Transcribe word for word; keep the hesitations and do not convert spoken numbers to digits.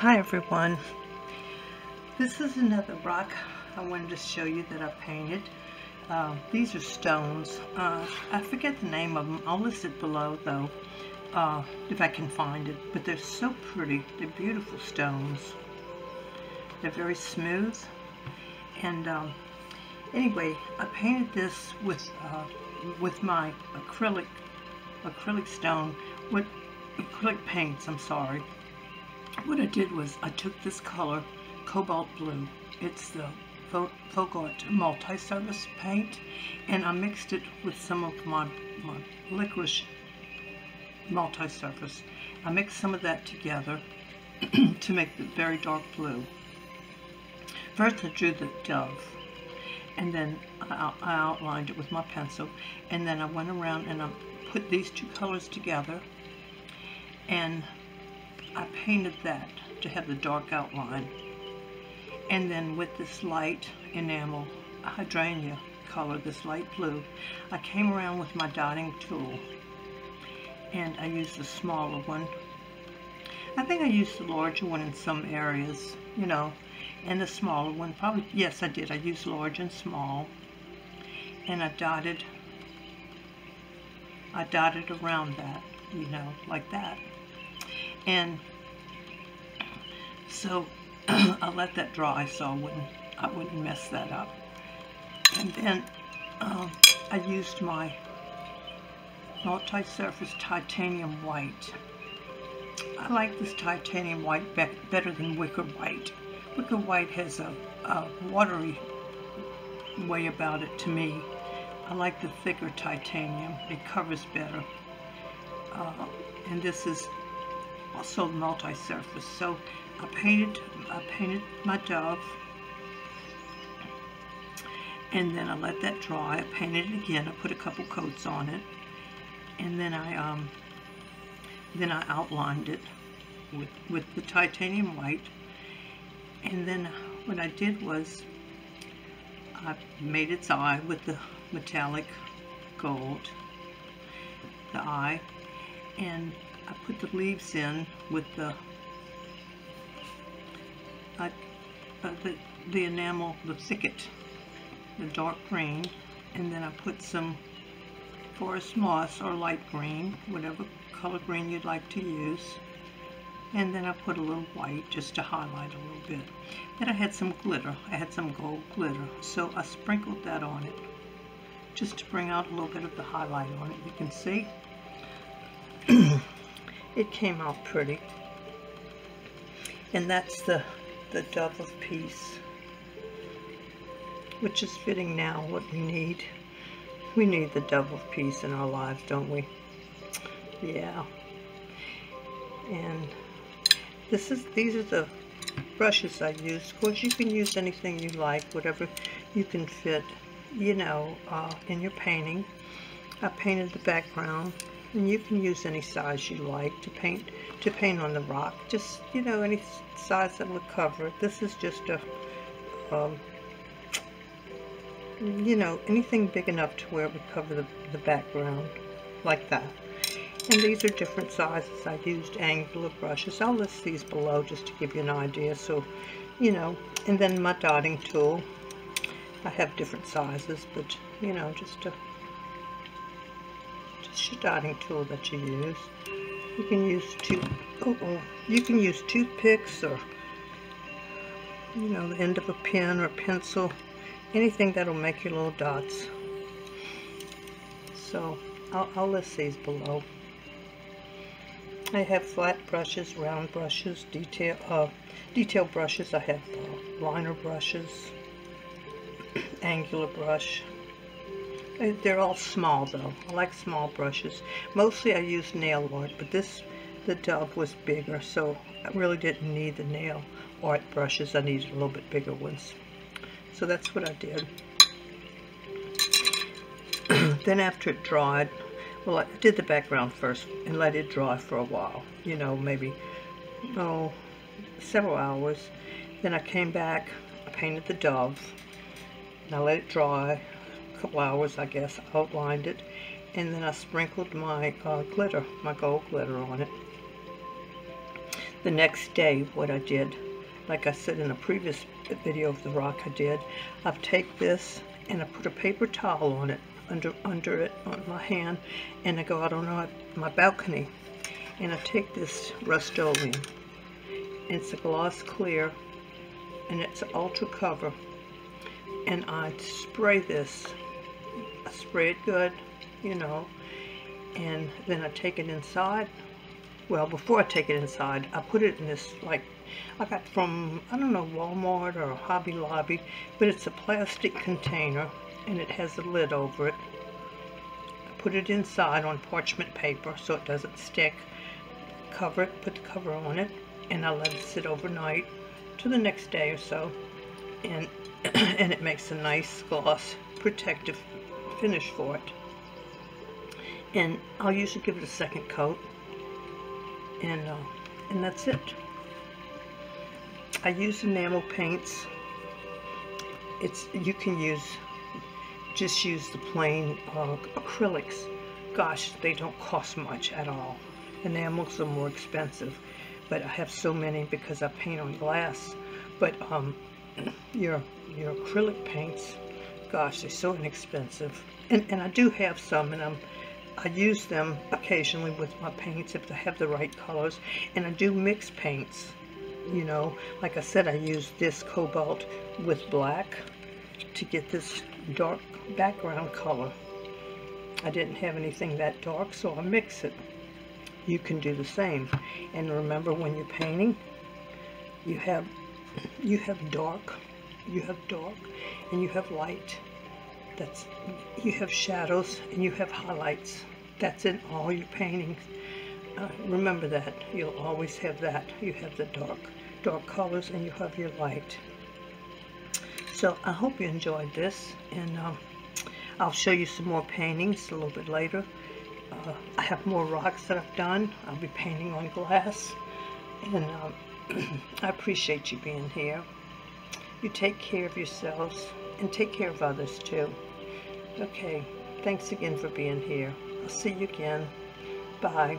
Hi everyone, this is another rock I wanted to show you that I painted. Uh, these are stones. Uh, I forget the name of them. I'll list it below though, uh, if I can find it. But they're so pretty. They're beautiful stones. They're very smooth. And um, anyway, I painted this with uh, with my acrylic acrylic stone. What acrylic paints? I'm sorry. What I did was I took this color, Cobalt Blue. It's the Folk Art multi-surface paint, and I mixed it with some of my, my Licorice multi-surface. I mixed some of that together to make the very dark blue. First I drew the dove, and then I, I outlined it with my pencil, and then I went around and I put these two colors together, and I painted that to have the dark outline. And then with this light enamel Hydrangea color, this light blue, I came around with my dotting tool, and I used the smaller one. I think I used the larger one in some areas, you know, and the smaller one probably, yes I did, I used large and small, and I dotted, I dotted around that, you know, like that. And so I let that dry so I wouldn't, I wouldn't mess that up. And then um, I used my multi-surface Titanium White. I like this Titanium White be better than Wicker White. Wicker White has a, a watery way about it to me. I like the thicker Titanium. It covers better. Uh, and this is also multi-surface, so I painted I painted my dove, and then I let that dry. I painted it again. I put a couple coats on it, and then I um, then I outlined it with with the Titanium White. And then what I did was I made its eye with the Metallic Gold, the eye, and I put the leaves in with the, I, uh, the the enamel, the Thicket, the dark green, and then I put some Forest Moss or light green, whatever color green you'd like to use, and then I put a little white just to highlight a little bit. Then I had some glitter. I had some gold glitter, so I sprinkled that on it just to bring out a little bit of the highlight on it. You can see. It came out pretty, and that's the the dove of peace, which is fitting now. What we need, we need the dove of peace in our lives, don't we? Yeah. And this is these are the brushes I used. Of course, you can use anything you like, whatever you can fit, you know, uh, in your painting. I painted the background. And you can use any size you like to paint to paint on the rock. Just, you know, any size that will cover it. This is just a, um, you know, anything big enough to where it would cover the, the background, like that. And these are different sizes. I used angular brushes. I'll list these below just to give you an idea. So, you know, and then my dotting tool. I have different sizes, but, you know, just to Just your dotting tool that you use. You can use two. Oh, oh, you can use toothpicks or, you know, the end of a pen or pencil. Anything that'll make your little dots. So I'll, I'll list these below. I have flat brushes, round brushes, detail uh, detail brushes. I have uh, liner brushes, angular brush. They're all small though. I like small brushes. Mostly I use nail art, but this, the dove was bigger, so I really didn't need the nail art brushes. I needed a little bit bigger ones. So that's what I did. Then after it dried, well, I did the background first and let it dry for a while, you know, maybe, oh, several hours. Then I came back, I painted the dove, and I let it dry. Couple hours, I guess. I outlined it, and then I sprinkled my uh, glitter, my gold glitter on it. the next day what I did. Like I said in a previous video of the rock I did, I've taken this and I put a paper towel on it, under under it on my hand, and I go out on my, my balcony and I take this Rust-Oleum. It's a gloss clear and it's an ultra cover, and I spray this. I spray it good, you know, and then I take it inside. Well, before I take it inside, I put it in this, like, I got from, I don't know, Walmart or Hobby Lobby, but it's a plastic container and it has a lid over it. I put it inside on parchment paper so it doesn't stick. Cover it, put the cover on it, and I let it sit overnight to the next day or so, and and it makes a nice gloss protective finish for it. And I'll usually give it a second coat, and uh, and that's it. I use enamel paints. It's you can use just use the plain uh, acrylics. Gosh, they don't cost much at all. Enamels are more expensive, but I have so many because I paint on glass. But um, your your acrylic paints, gosh, they're so inexpensive. And and I do have some, and I'm I use them occasionally with my paints if they have the right colors. And I do mix paints. You know, like I said, I used this cobalt with black to get this dark background color. I didn't have anything that dark, so I mix it. You can do the same. And remember, when you're painting, you have you have dark, you have dark, and you have light. That's you have shadows and you have highlights. That's in all your paintings. Uh, remember that. You'll always have that. You have the dark, dark colors, and you have your light. So I hope you enjoyed this, and um, I'll show you some more paintings a little bit later. Uh, I have more rocks that I've done. I'll be painting on glass, and um, I appreciate you being here. You take care of yourselves and take care of others too. Okay, thanks again for being here. I'll see you again. Bye.